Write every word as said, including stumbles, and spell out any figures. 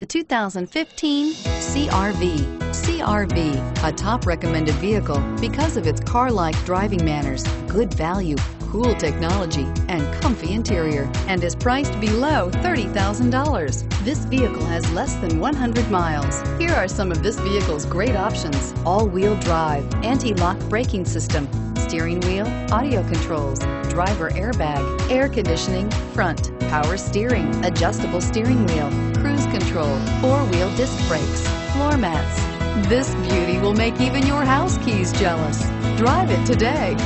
The two thousand fifteen C R V. C R V, a top recommended vehicle because of its car-like driving manners, good value, cool technology, and comfy interior, and is priced below thirty thousand dollars. This vehicle has less than one hundred miles. Here are some of this vehicle's great options: all-wheel drive, anti-lock braking system, steering wheel audio controls, driver airbag, air conditioning, front, power steering, adjustable steering wheel, cruise control, four-wheel disc brakes, floor mats. This beauty will make even your house keys jealous. Drive it today.